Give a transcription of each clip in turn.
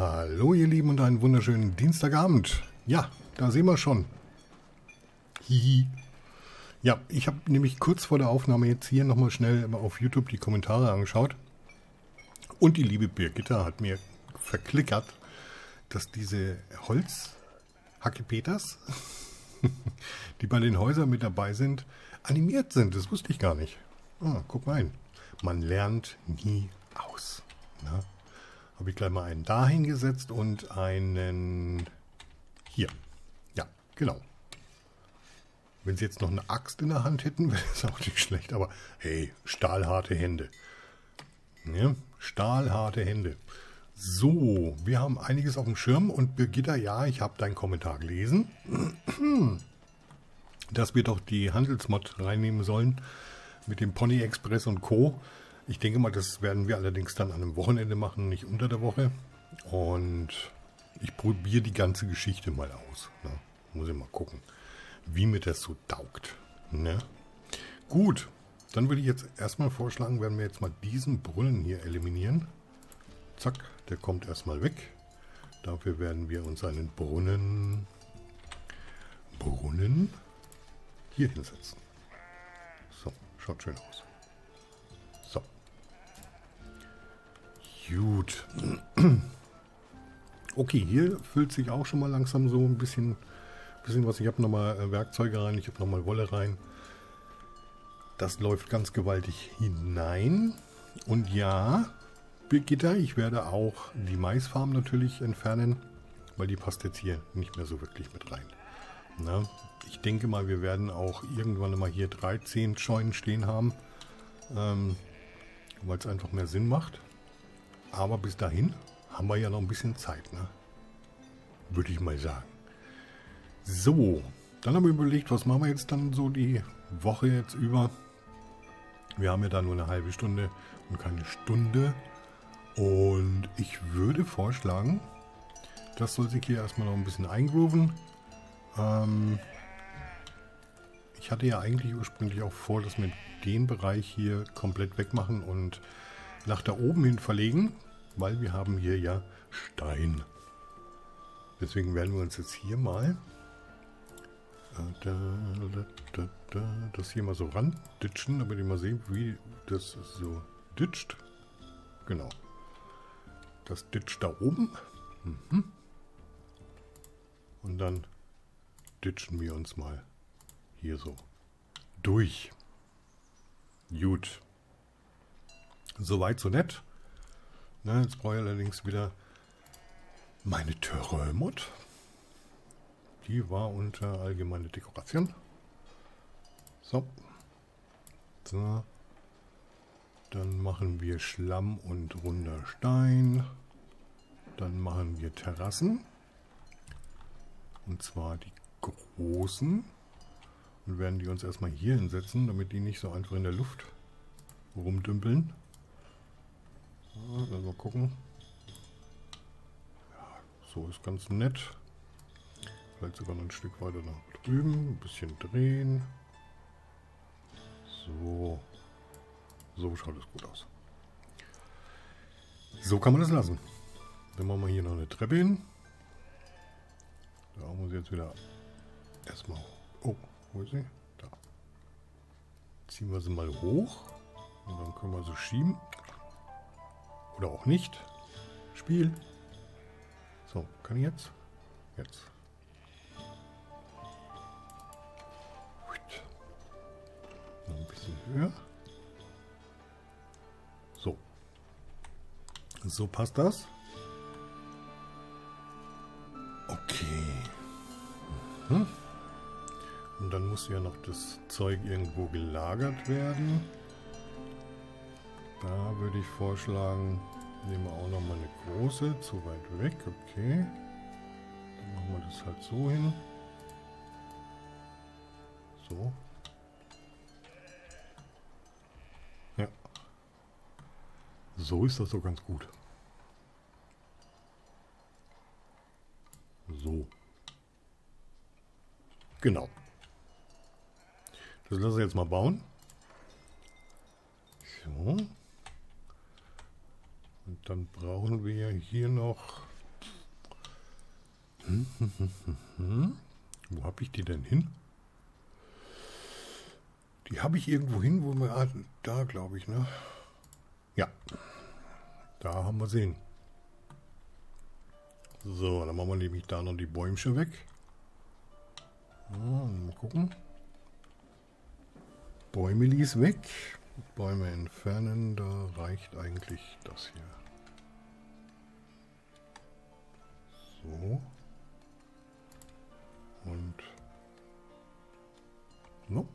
Hallo ihr Lieben und einen wunderschönen Dienstagabend. Ja, da sehen wir schon. Hihi. Ja, ich habe nämlich kurz vor der Aufnahme jetzt hier nochmal schnell auf YouTube die Kommentare angeschaut. Und die liebe Birgitta hat mir verklickert, dass diese Holzhacke Peters, die bei den Häusern mit dabei sind, animiert sind. Das wusste ich gar nicht. Ah, guck mal hin. Man lernt nie aus. Na? Habe ich gleich mal einen da hingesetzt und einen hier. Ja, genau. Wenn sie jetzt noch eine Axt in der Hand hätten, wäre das auch nicht schlecht. Aber hey, stahlharte Hände. Ja, stahlharte Hände. So, wir haben einiges auf dem Schirm. Und Birgitta, ja, ich habe deinen Kommentar gelesen, dass wir doch die Handelsmod reinnehmen sollen mit dem Pony Express und Co. Ich denke mal, das werden wir allerdings dann an einem Wochenende machen, nicht unter der Woche. Und ich probiere die ganze Geschichte mal aus. Ne? Muss ich mal gucken, wie mir das so taugt. Ne? Gut, dann würde ich jetzt erstmal vorschlagen, werden wir jetzt mal diesen Brunnen hier eliminieren. Zack, der kommt erstmal weg. Dafür werden wir uns einen Brunnen hier hinsetzen. So, schaut schön aus. Gut. Okay, hier füllt sich auch schon mal langsam so ein bisschen was. Ich habe nochmal Werkzeuge rein, ich habe nochmal Wolle rein. Das läuft ganz gewaltig hinein. Und ja, Birgitta, ich werde auch die Maisfarm natürlich entfernen, weil die passt jetzt hier nicht mehr so wirklich mit rein. Na, ich denke mal, wir werden auch irgendwann mal hier 13 Scheunen stehen haben, weil es einfach mehr Sinn macht. Aber bis dahin haben wir ja noch ein bisschen Zeit, ne? Würde ich mal sagen. So, dann haben wir überlegt, was machen wir jetzt dann so die Woche jetzt über. Wir haben ja da nur eine halbe Stunde und keine Stunde. Und ich würde vorschlagen, das soll sich hier erstmal noch ein bisschen eingrooven. Ich hatte ja eigentlich ursprünglich auch vor, dass wir den Bereich hier komplett wegmachen und nach da oben hin verlegen, weil wir haben hier ja Stein. Deswegen werden wir uns jetzt hier mal das hier mal so ran ditchen, damit ich mal sehe, wie das so ditcht. Genau. Das ditcht da oben. Und dann ditchen wir uns mal hier so durch. Gut. Soweit, so nett. Na, jetzt brauche ich allerdings wieder meine Türelmut. Die war unter allgemeine Dekoration. So. So. Dann machen wir Schlamm und runder Stein. Dann machen wir Terrassen. Und zwar die großen. Und werden die uns erstmal hier hinsetzen, damit die nicht so einfach in der Luft rumdümpeln. Mal gucken. Ja, so ist ganz nett. Vielleicht sogar noch ein Stück weiter nach drüben. Ein bisschen drehen. So. So schaut es gut aus. So kann man das lassen. Dann machen wir hier noch eine Treppe hin. Da muss ich jetzt wieder erstmal. Oh, wo ist sie? Da. Ziehen wir sie mal hoch. Und dann können wir sie schieben. Oder auch nicht. Spiel. So, kann ich jetzt? Jetzt. Noch ein bisschen höher. So. So passt das. Okay. Und dann muss ja noch das Zeug irgendwo gelagert werden. Da würde ich vorschlagen, nehmen wir auch nochmal eine große, zu weit weg, okay. Dann machen wir das halt so hin. So. Ja. So ist das so ganz gut. So. Genau. Das lassen wir jetzt mal bauen. So. Und dann brauchen wir hier noch Wo habe ich die denn hin? Die habe ich irgendwo hin, wo wir... Ah, da glaube ich, ne? Ja. Da haben wir sie. So, dann machen wir nämlich da noch die Bäumchen weg. Mal gucken. Bäume ließ weg. Bäume entfernen, da reicht eigentlich das hier. So. Und no.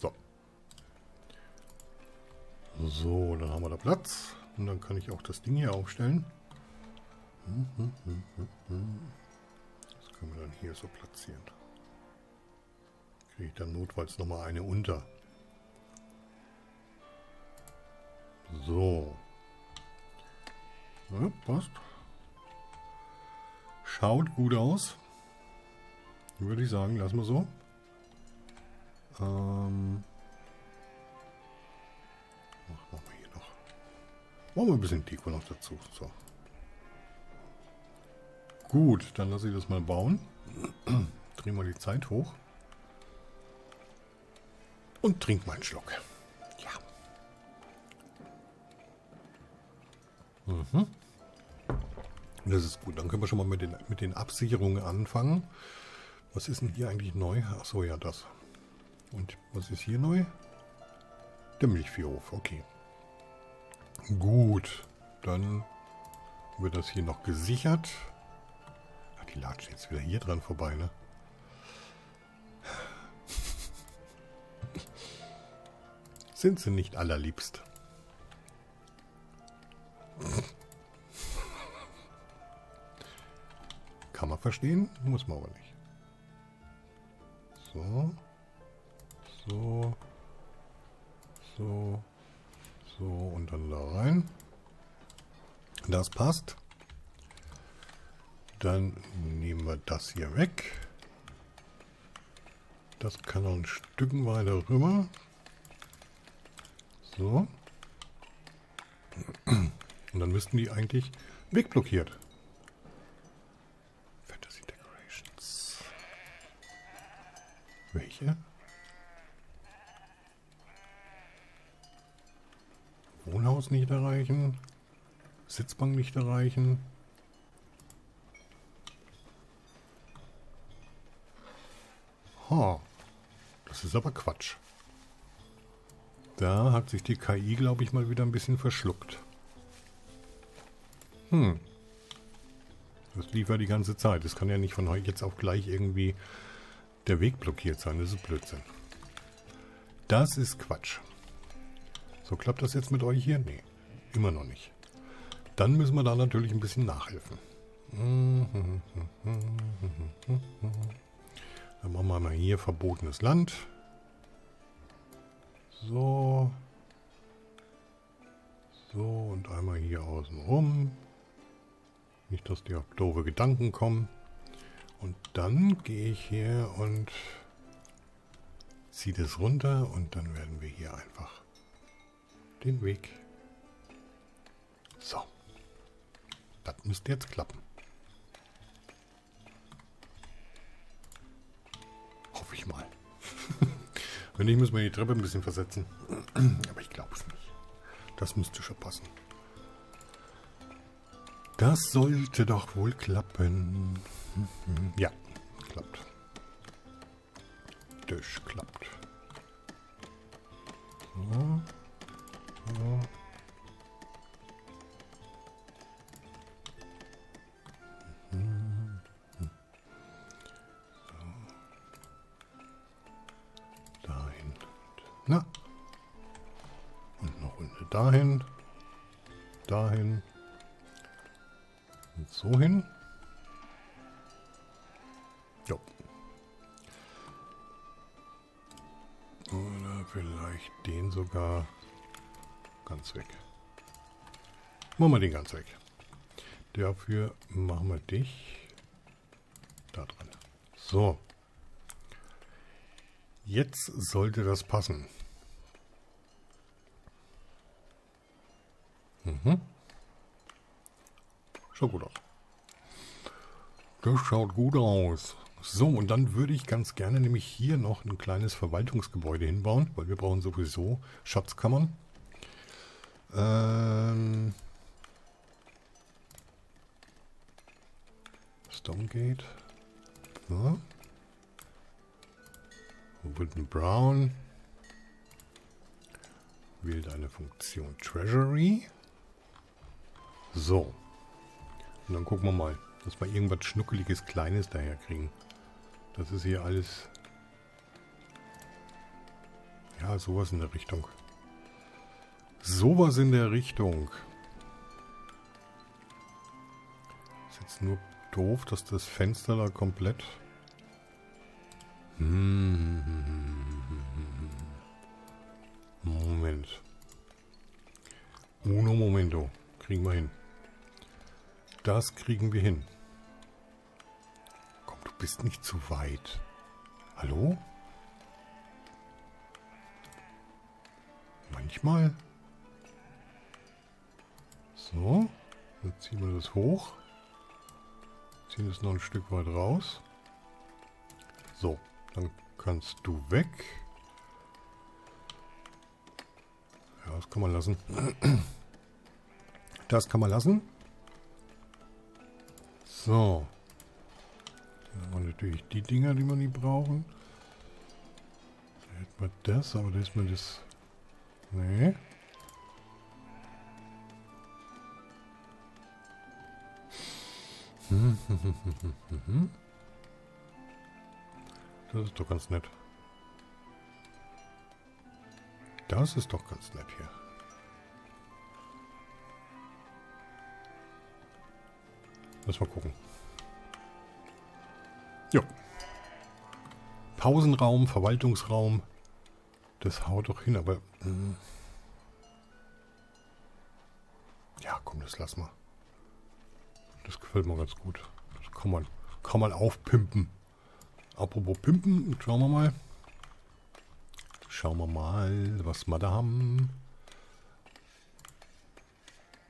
So. So, dann haben wir da Platz. Und dann kann ich auch das Ding hier aufstellen. Das können wir dann hier so platzieren. Kriege ich dann notfalls nochmal eine unter. So. Ja, passt. Schaut gut aus. Würde ich sagen, lassen wir so. Was machen wir hier noch? Machen wir ein bisschen Deko noch dazu. So. Gut, dann lasse ich das mal bauen. Drehen wir die Zeit hoch. Und trink mal einen Schluck. Ja. Mhm. Das ist gut. Dann können wir schon mal mit den Absicherungen anfangen. Was ist denn hier eigentlich neu? Achso, ja, das. Und was ist hier neu? Der Milchviehhof, okay. Gut, dann wird das hier noch gesichert. Ach, die latscht jetzt wieder hier dran vorbei, ne? Sind sie nicht allerliebst? Kann man verstehen, muss man aber nicht. So, so, so, so und dann da rein. Das passt. Dann nehmen wir das hier weg. Das kann noch ein Stück weiter rüber. So. Und dann müssten die eigentlich wegblockiert. Fantasy Decorations. Welche? Wohnhaus nicht erreichen. Sitzbank nicht erreichen. Ha. Das ist aber Quatsch. Da hat sich die KI, glaube ich, mal wieder ein bisschen verschluckt. Hm. Das lief ja die ganze Zeit. Das kann ja nicht von heute jetzt auf gleich irgendwie der Weg blockiert sein. Das ist Blödsinn. Das ist Quatsch. So, klappt das jetzt mit euch hier? Nee, immer noch nicht. Dann müssen wir da natürlich ein bisschen nachhelfen. Dann machen wir mal hier verbotenes Land. So. So, und einmal hier außen rum. Nicht, dass die auf doofe Gedanken kommen. Und dann gehe ich hier und ziehe das runter. Und dann werden wir hier einfach den Weg. So. Das müsste jetzt klappen. Hoffe ich mal. Wenn nicht, müssen wir die Treppe ein bisschen versetzen. Aber ich glaube es nicht. Das müsste schon passen. Das sollte doch wohl klappen. Ja, klappt. Das klappt. So. So. Na. Und noch Runde dahin. Dahin. Und so hin. Jo. Oder vielleicht den sogar ganz weg. Machen wir den ganz weg. Dafür machen wir dich da dran. So. Jetzt sollte das passen. Mhm. Schaut gut aus. Das schaut gut aus. So, und dann würde ich ganz gerne nämlich hier noch ein kleines Verwaltungsgebäude hinbauen, weil wir brauchen sowieso Schatzkammern. Stonegate. So. Wooden Brown. Wählt eine Funktion Treasury. So. Und dann gucken wir mal, dass wir irgendwas Schnuckeliges, Kleines daher kriegen. Das ist hier alles... Ja, sowas in der Richtung. Sowas in der Richtung. Ist jetzt nur doof, dass das Fenster da komplett... Moment. Uno momento. Kriegen wir hin. Das kriegen wir hin. Komm, du bist nicht zu weit. Hallo? Manchmal. So. Jetzt ziehen wir das hoch. Ziehen das noch ein Stück weit raus. So. Dann kannst du weg. Ja, das kann man lassen. Das kann man lassen. So. Dann haben wir natürlich die Dinger, die wir nicht brauchen. Da hätten wir das, aber da ist mir das... Nee. Das ist doch ganz nett. Das ist doch ganz nett hier. Lass mal gucken. Ja. Pausenraum, Verwaltungsraum. Das haut doch hin, aber... Ja, komm, das lass mal. Das gefällt mir ganz gut. Das kann man aufpimpen. Apropos pimpen, schauen wir mal. Schauen wir mal, was wir da haben.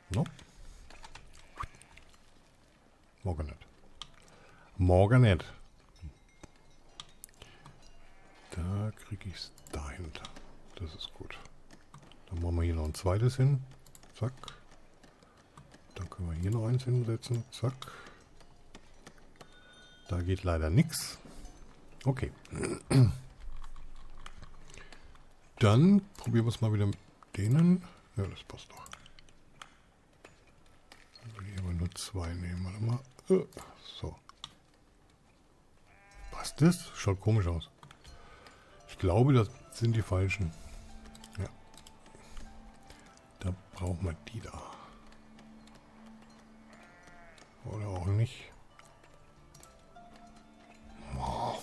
No. Morganet. Morganet. Da kriege ich es dahinter. Das ist gut. Dann machen wir hier noch ein zweites hin. Zack. Dann können wir hier noch eins hinsetzen. Zack. Da geht leider nichts. Okay. Dann probieren wir es mal wieder mit denen. Ja, das passt doch. Also hier aber nur zwei nehmen. Warte mal. So. Passt das? Schaut komisch aus. Ich glaube, das sind die falschen. Ja. Da brauchen wir die da. Oder auch nicht. Wow.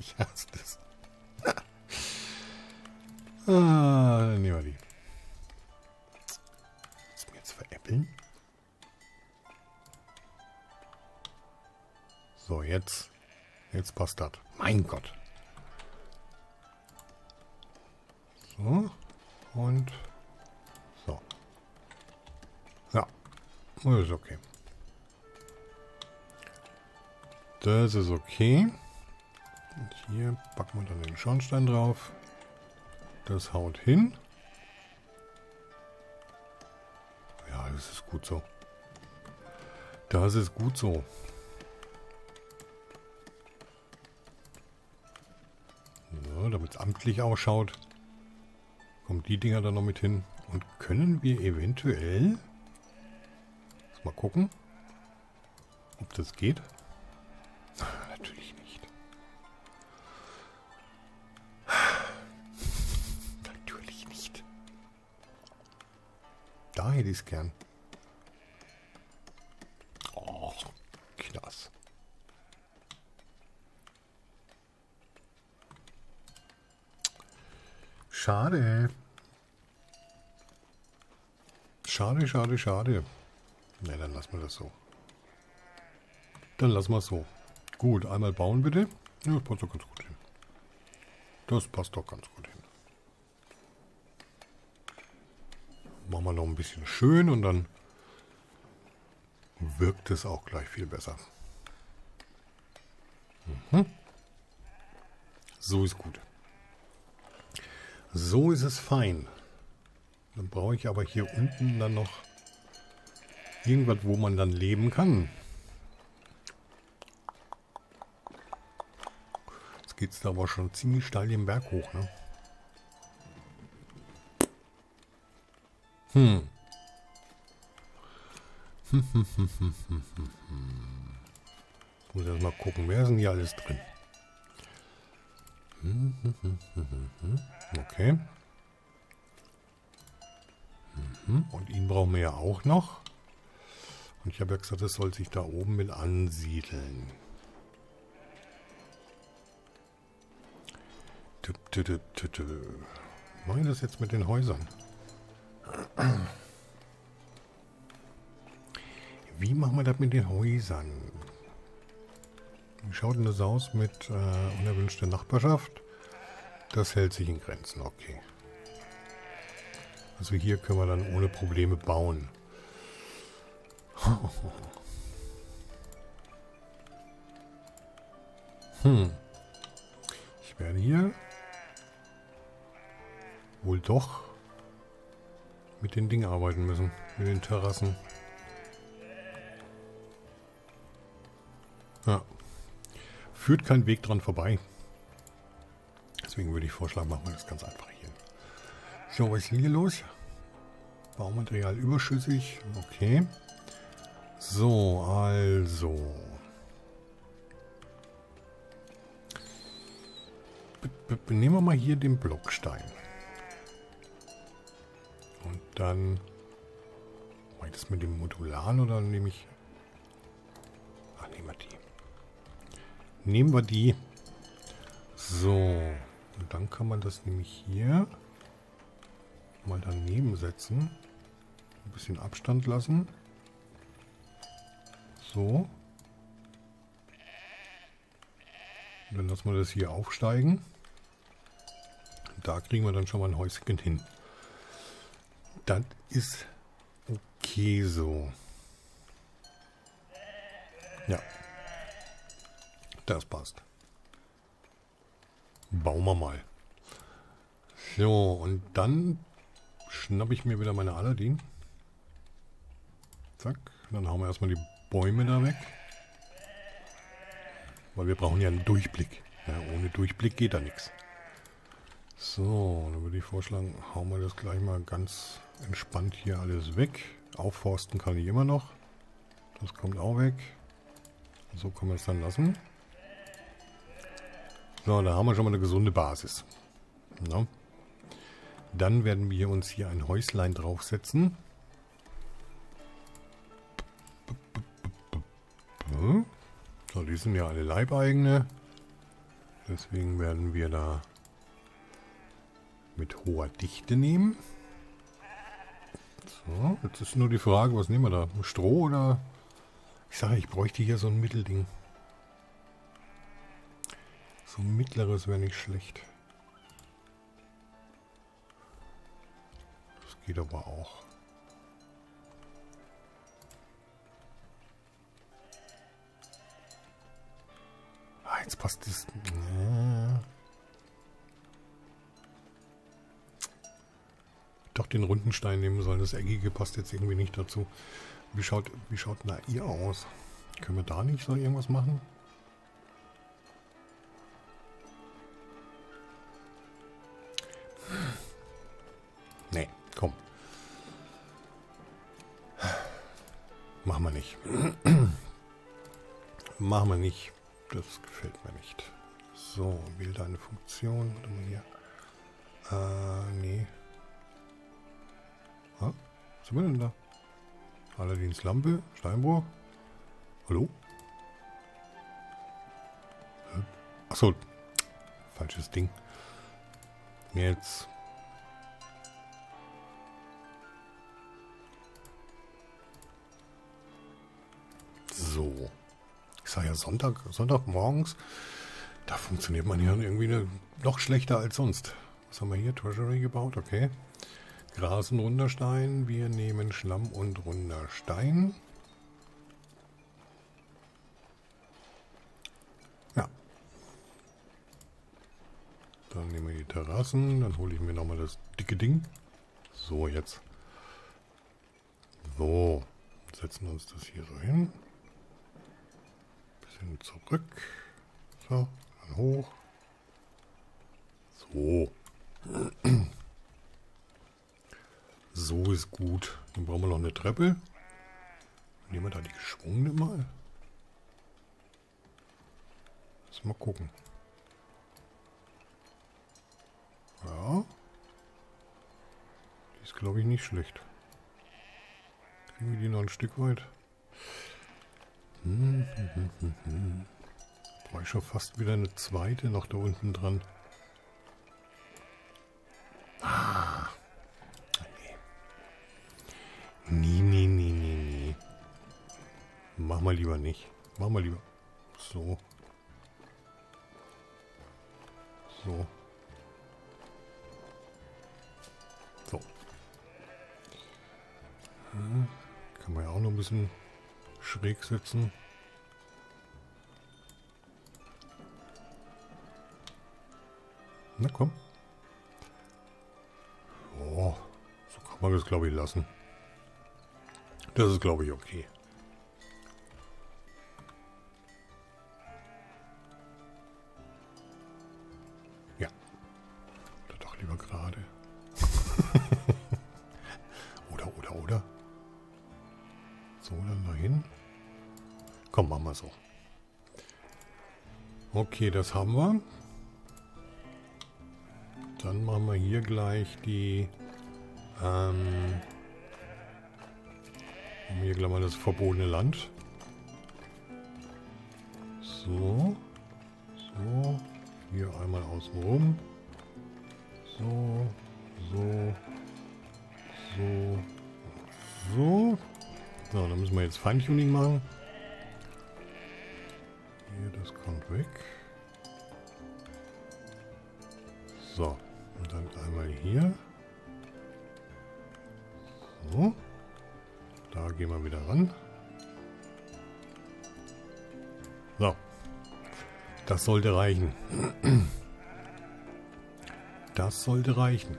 Ich hasse das. Dann nehmen wir die. Willst du mir jetzt veräppeln? So, jetzt. Jetzt passt das. Mein Gott. So. Und. So. Ja. Das ist okay. Das ist okay. Und hier packen wir dann den Schornstein drauf. Das haut hin. Ja, das ist gut so. Das ist gut so. So, damit es amtlich ausschaut, kommen die Dinger dann noch mit hin. Und können wir eventuell... Mal gucken, ob das geht. Natürlich nicht. Natürlich nicht. Da hätte ich es gern. Oh, klasse. Schade. Schade, schade, schade. Ne, dann lassen wir das so. Dann lassen wir es so. Gut, einmal bauen bitte. Ja, das passt doch ganz gut hin. Das passt doch ganz gut hin. Machen wir noch ein bisschen schön und dann wirkt es auch gleich viel besser. Mhm. So ist gut. So ist es fein. Dann brauche ich aber hier unten dann noch irgendwas, wo man dann leben kann. Jetzt geht es da aber schon ziemlich steil den Berg hoch, ne? Hm. Ich muss erst mal gucken, wer ist denn hier alles drin? Okay. Und ihn brauchen wir ja auch noch. Und ich habe ja gesagt, das soll sich da oben mit ansiedeln. Machen wir das jetzt mit den Häusern? Wie machen wir das mit den Häusern? Wie schaut denn das aus mit unerwünschter Nachbarschaft? Das hält sich in Grenzen, okay. Also hier können wir dann ohne Probleme bauen. Hm. Ich werde hier wohl doch mit den Dingen arbeiten müssen, mit den Terrassen. Ja. Führt kein Weg dran vorbei. Deswegen würde ich vorschlagen, machen wir das ganz einfach hier. So, was ist hier los? Baumaterial überschüssig. Okay. So, also. Nehmen wir mal hier den Blockstein. Und dann mache ich das mit dem Modularen oder nehme ich... Ach, nehmen wir die. Nehmen wir die. So. Und dann kann man das nämlich hier mal daneben setzen. Ein bisschen Abstand lassen. So. Und dann lassen wir das hier aufsteigen. Und da kriegen wir dann schon mal ein Häuschen hin. Das ist okay so. Ja. Das passt. Bauen wir mal. So, und dann schnappe ich mir wieder meine Aladdin. Zack. Dann hauen wir erstmal die Bäume da weg. Weil wir brauchen ja einen Durchblick. Ja, ohne Durchblick geht da nichts. So, dann würde ich vorschlagen, hauen wir das gleich mal ganz entspannt hier alles weg. Aufforsten kann ich immer noch. Das kommt auch weg. So können wir es dann lassen. So, da haben wir schon mal eine gesunde Basis. Ja. Dann werden wir uns hier ein Häuslein draufsetzen. So, die sind ja alle Leibeigene. Deswegen werden wir da mit hoher Dichte nehmen. So, jetzt ist nur die Frage, was nehmen wir da? Stroh oder... Ich sage, ich bräuchte hier so ein Mittelding. So ein mittleres wäre nicht schlecht. Das geht aber auch. Jetzt passt das. Ja. Doch den runden Stein nehmen sollen. Das eckige passt jetzt irgendwie nicht dazu. Wie schaut na ihr aus? Können wir da nicht so irgendwas machen? Nee, komm. Machen wir nicht. Machen wir nicht. Das gefällt mir nicht. So, wähl deine Funktion. Warte mal hier. Nee. Ha? Was sind wir denn da? Allerdings Lampe, Steinbruch. Hallo? Achso. Falsches Ding. Jetzt. So. Ich sage ja, Sonntagmorgens, da funktioniert man hier irgendwie noch schlechter als sonst. Was haben wir hier? Treasury gebaut, okay. Gras und runder Stein. Wir nehmen Schlamm und runder Stein. Ja, Dann nehmen wir die Terrassen, dann hole ich mir nochmal das dicke Ding. So, jetzt. So, setzen wir uns das hier so hin. Bisschen zurück. So, dann hoch. So. So ist gut. Dann brauchen wir noch eine Treppe. Nehmen wir da die geschwungene mal. Lass mal gucken. Ja. Die ist, glaube ich, nicht schlecht. Kriegen wir die noch ein Stück weit? Brauche ich schon fast wieder eine zweite noch da unten dran. Ah. Nee. Nee, nee, nee, nee, nee. Mach mal lieber nicht. Mach mal lieber. So. So. So. Hm. Kann man ja auch noch ein bisschen schräg setzen. Na komm. Oh, so kann man das, glaube ich, lassen. Das ist, glaube ich, okay. Ja. Da doch lieber gerade. Oder. So, dann dahin. Komm, machen wir so. Okay, das haben wir. Dann machen wir hier gleich die hier gleich mal das verbotene Land. So. So. Hier einmal außen rum. So. So. So. So. So, dann müssen wir jetzt Feintuning machen. Hier, das kommt weg. So. Und dann einmal hier. So. Da gehen wir wieder ran. So. Das sollte reichen. Das sollte reichen.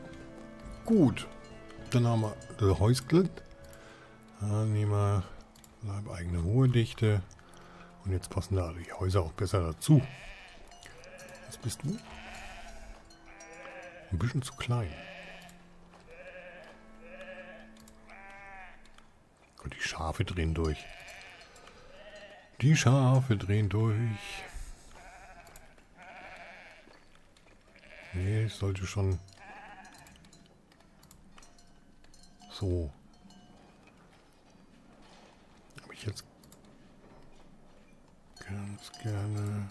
Gut. Dann haben wir das Häuschen. Dann nehmen wir leibeigene hohe Dichte. Und jetzt passen da die Häuser auch besser dazu. Was bist du? Ein bisschen zu klein. Und die Schafe drehen durch. Die Schafe drehen durch. Nee, ich sollte schon... So. Habe ich jetzt... Ganz gerne...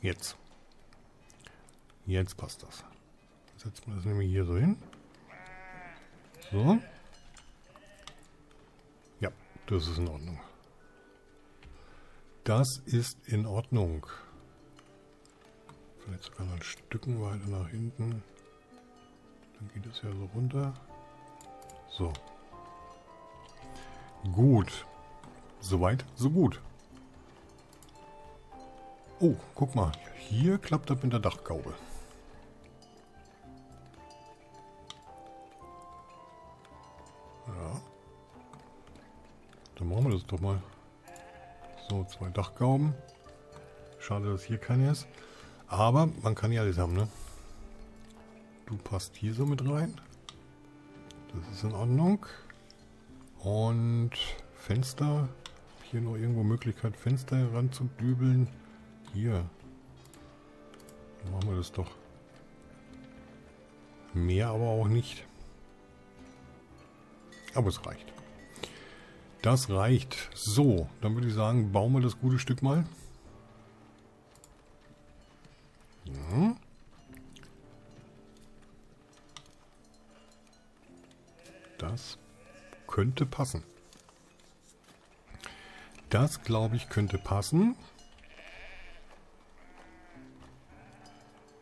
Jetzt. Jetzt passt das. Setzen wir das nämlich hier so hin. So. Ja, das ist in Ordnung. Das ist in Ordnung. Vielleicht sogar noch ein Stück weiter nach hinten. Dann geht es ja so runter. So. Gut. Soweit, so gut. Oh, guck mal. Hier klappt das mit der Dachgaube. Dann machen wir das doch mal. So, 2 Dachgauben. Schade, dass hier keine ist. Aber man kann ja alles haben, ne? Du passt hier so mit rein. Das ist in Ordnung. Und Fenster. Hier noch irgendwo Möglichkeit, Fenster heranzudübeln. Hier. Dann machen wir das doch. Mehr aber auch nicht. Aber es reicht. Das reicht. So, dann würde ich sagen, bauen wir das gute Stück mal. Ja. Das könnte passen. Das, glaube ich, könnte passen.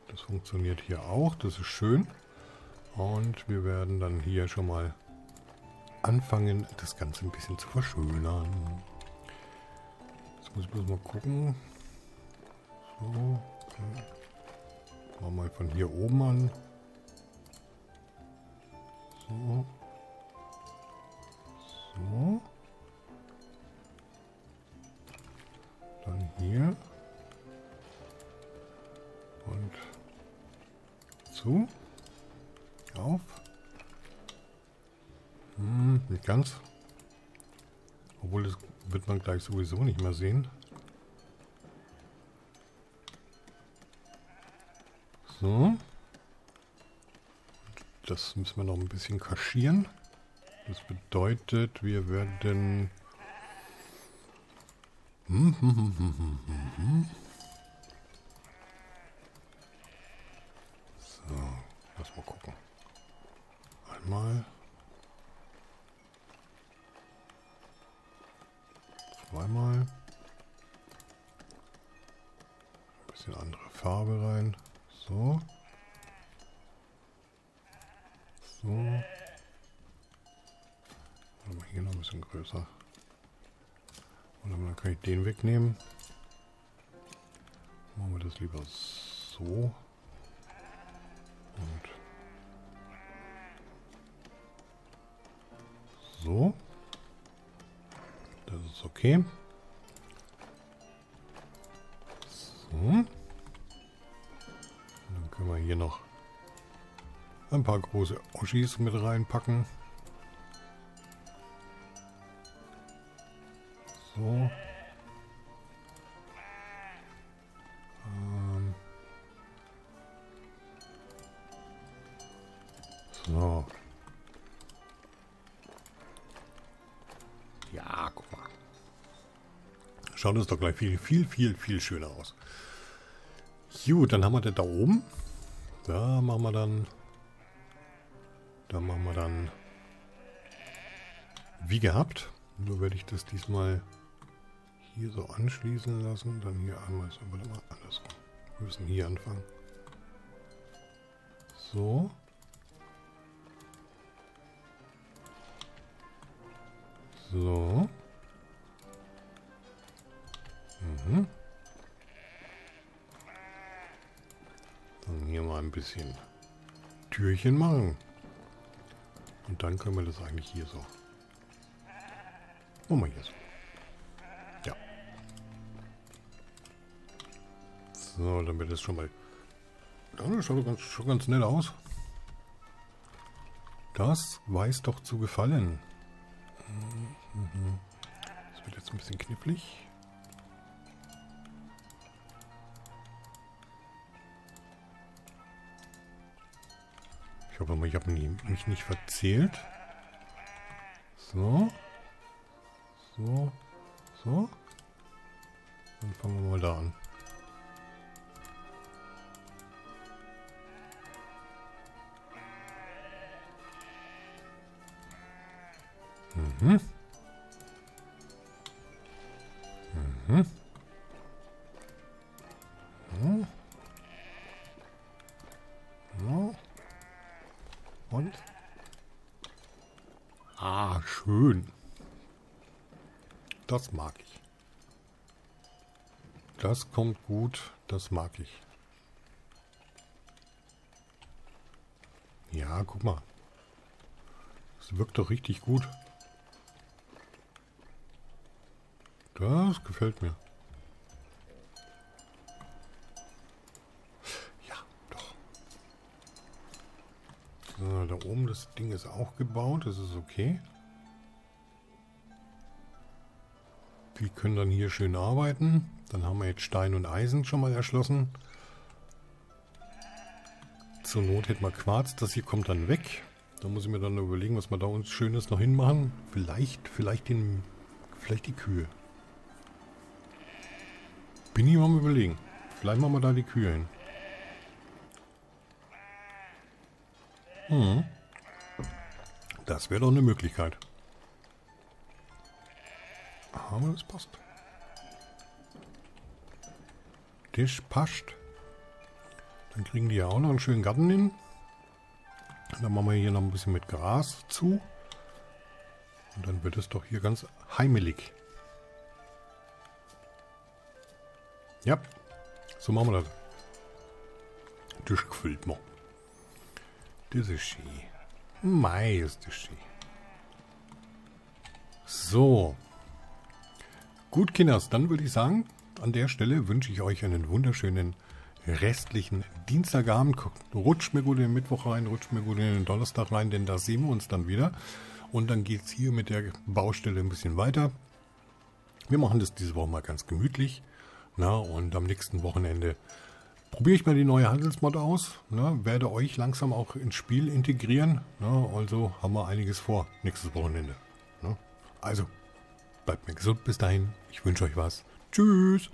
Das funktioniert hier auch. Das ist schön. Und wir werden dann hier schon mal anfangen, das Ganze ein bisschen zu verschönern. Jetzt muss ich bloß mal gucken. So. Machen wir von hier oben an. So. So. Dann hier. Und zu. Auf. Hm, nicht ganz. Obwohl, das wird man gleich sowieso nicht mehr sehen. So. Das müssen wir noch ein bisschen kaschieren. Das bedeutet, wir werden... So, lass mal gucken. Einmal. Zweimal. Ein bisschen andere Farbe rein. So. So. Machen wir hier noch ein bisschen größer. Und dann kann ich den wegnehmen. Machen wir das lieber so. Und so. Das ist okay. So. Und dann können wir hier noch ein paar große Oschis mit reinpacken. So. So. Ja, guck mal. Schaut es doch gleich viel schöner aus. Gut, dann haben wir das da oben. Da machen wir dann... wie gehabt. Nur werde ich das diesmal hier so anschließen lassen. Dann hier einmal so, aber immer andersrum. Wir müssen hier anfangen. So. So. Mhm. Dann hier mal ein bisschen Türchen machen. Und dann können wir das eigentlich hier so. Machen wir hier so. Ja. So, dann wird das schon mal... Ja, das schaut schon ganz nett aus. Das weiß doch zu gefallen. Das wird jetzt ein bisschen knifflig. Ich hoffe mal, ich habe mich nicht verzählt. So. So. So. Dann fangen wir mal da an. Mhm. Mhm. Mhm. Ja. Und? Ah, schön. Das mag ich. Das kommt gut, das mag ich. Ja, guck mal. Das wirkt doch richtig gut. Das gefällt mir. Ja, doch. So, da oben das Ding ist auch gebaut. Das ist okay. Die können dann hier schön arbeiten. Dann haben wir jetzt Stein und Eisen schon mal erschlossen. Zur Not hätten wir Quarz. Das hier kommt dann weg. Da muss ich mir dann überlegen, was wir da uns Schönes noch hinmachen. Vielleicht die Kühe. Bin ich mal am Überlegen. Vielleicht machen wir da die Kühe hin. Hm. Das wäre doch eine Möglichkeit. Aber das passt. Das passt. Dann kriegen die ja auch noch einen schönen Garten hin. Dann machen wir hier noch ein bisschen mit Gras zu. Und dann wird es doch hier ganz heimelig. Ja, So machen wir das. Das gefällt mir. Das ist schön. Mei, ist das schön. So. Gut, Kinders, dann würde ich sagen, an der Stelle wünsche ich euch einen wunderschönen restlichen Dienstagabend. Rutscht mir gut in den Mittwoch rein, rutscht mir gut in den Donnerstag rein, denn da sehen wir uns dann wieder. Und dann geht es hier mit der Baustelle ein bisschen weiter. Wir machen das diese Woche mal ganz gemütlich. Na, und am nächsten Wochenende probiere ich mal die neue Handelsmod aus. Na, werde euch langsam auch ins Spiel integrieren. Na, also haben wir einiges vor nächstes Wochenende. Na, also bleibt mir gesund bis dahin. Ich wünsche euch was. Tschüss.